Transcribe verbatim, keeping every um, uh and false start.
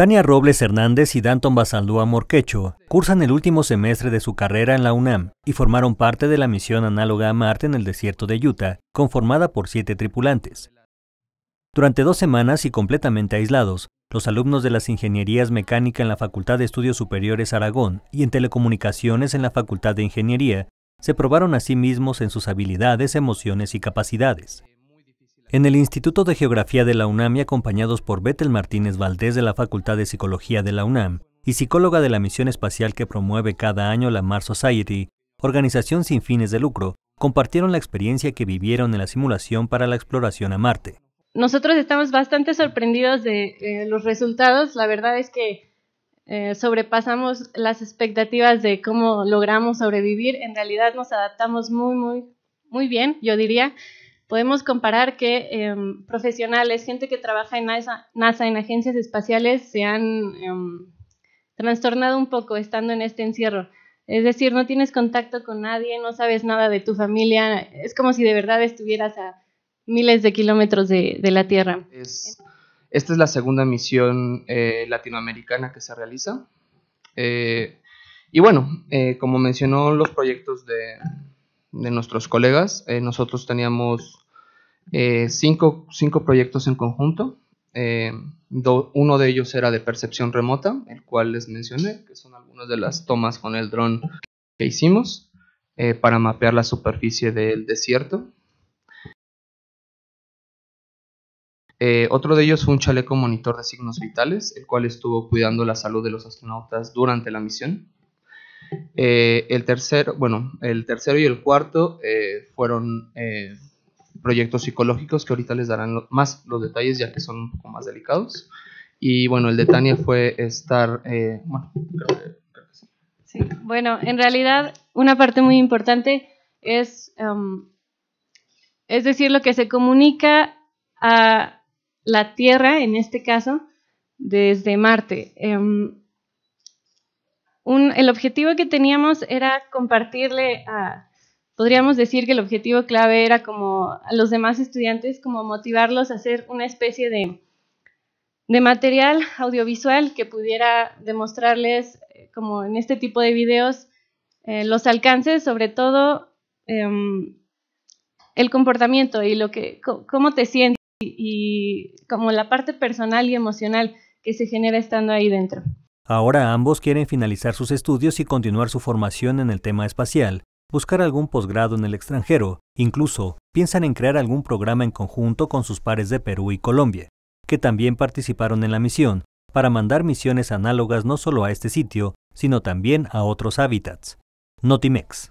Tania Robles Hernández y Danton Basaldúa Morquecho cursan el último semestre de su carrera en la UNAM y formaron parte de la misión análoga a Marte en el desierto de Utah, conformada por siete tripulantes. Durante dos semanas y completamente aislados, los alumnos de las Ingenierías Mecánica en la Facultad de Estudios Superiores Aragón y en Telecomunicaciones en la Facultad de Ingeniería se probaron a sí mismos en sus habilidades, emociones y capacidades. En el Instituto de Geografía de la UNAM y acompañados por Betel Martínez Valdés de la Facultad de Psicología de la UNAM y psicóloga de la misión espacial que promueve cada año la Mars Society, organización sin fines de lucro, compartieron la experiencia que vivieron en la simulación para la exploración a Marte. Nosotros estamos bastante sorprendidos de eh, los resultados. La verdad es que eh, sobrepasamos las expectativas de cómo logramos sobrevivir. En realidad nos adaptamos muy, muy, muy bien, yo diría. Podemos comparar que eh, profesionales, gente que trabaja en NASA, NASA, en agencias espaciales, se han eh, trastornado un poco estando en este encierro. Es decir, no tienes contacto con nadie, no sabes nada de tu familia. Es como si de verdad estuvieras a miles de kilómetros de, de la Tierra. Es, esta es la segunda misión eh, latinoamericana que se realiza. Eh, y bueno, eh, como mencionó los proyectos de... de nuestros colegas, eh, nosotros teníamos eh, cinco, cinco proyectos en conjunto. eh, do, uno de ellos era de percepción remota, el cual les mencioné, que son algunas de las tomas con el dron que hicimos eh, para mapear la superficie del desierto. Eh, otro de ellos fue un chaleco monitor de signos vitales, el cual estuvo cuidando la salud de los astronautas durante la misión. Eh, el tercero, bueno, el tercero y el cuarto eh, fueron eh, proyectos psicológicos que ahorita les darán lo, más los detalles, ya que son un poco más delicados. Y bueno, el de Tania fue estar, eh, bueno, creo que, creo que sí. Sí, bueno, en realidad una parte muy importante es, um, es decir, lo que se comunica a la Tierra, en este caso, desde Marte. Um, Un, el objetivo que teníamos era compartirle a, podríamos decir que el objetivo clave era como a los demás estudiantes, como motivarlos a hacer una especie de, de material audiovisual que pudiera demostrarles, como en este tipo de videos, eh, los alcances, sobre todo eh, el comportamiento y lo que, cómo te sientes y, y como la parte personal y emocional que se genera estando ahí dentro. Ahora ambos quieren finalizar sus estudios y continuar su formación en el tema espacial, buscar algún posgrado en el extranjero, incluso piensan en crear algún programa en conjunto con sus pares de Perú y Colombia, que también participaron en la misión, para mandar misiones análogas no solo a este sitio, sino también a otros hábitats. Notimex.